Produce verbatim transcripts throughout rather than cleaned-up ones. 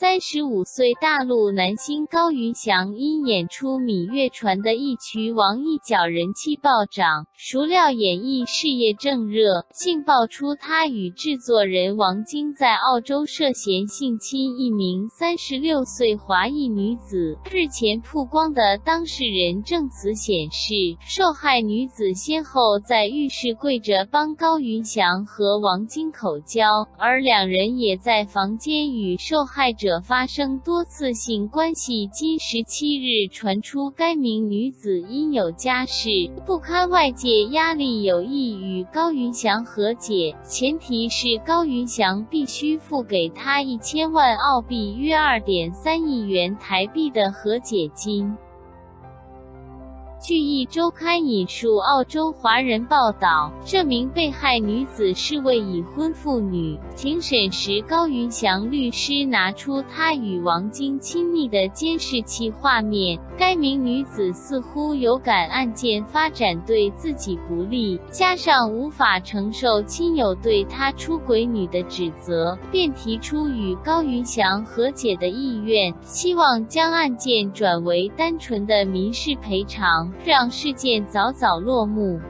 三十五岁大陆男星高云翔因演出《芈月传》的一曲《王一角》人气暴涨，孰料演艺事业正热，竟爆出他与制作人王晶在澳洲涉嫌性侵一名三十六岁华裔女子。日前曝光的当事人证词显示，受害女子先后在浴室跪着帮高云翔和王晶口交，而两人也在房间与受害者 发生多次性关系。今十七日传出该名女子因有家室不堪外界压力，有意与高云翔和解，前提是高云翔必须付给她一千万澳币约 二点三 亿元台币的和解金。 据一周刊引述澳洲华人报道，这名被害女子是位已婚妇女。庭审时，高云翔律师拿出她与王晶亲密的监视器画面，该名女子似乎有感案件发展对自己不利，加上无法承受亲友对她出轨女的指责，便提出与高云翔和解的意愿，希望将案件转为单纯的民事赔偿， 让事件早早落幕。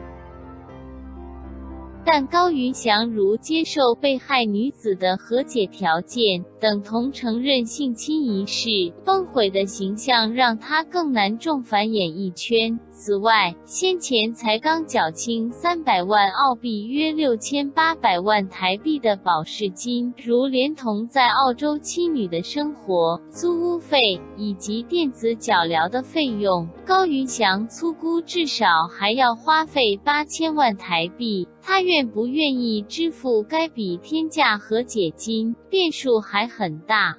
但高云翔如接受被害女子的和解条件，等同承认性侵一事，崩毁的形象让他更难重返演艺圈。此外，先前才刚缴清三百万澳币约 六千八百 万台币的保释金，如连同在澳洲妻女的生活、租屋费以及电子脚镣的费用，高云翔粗估至少还要花费 八千 万台币。 他愿不愿意支付该笔天价和解金，变数还很大。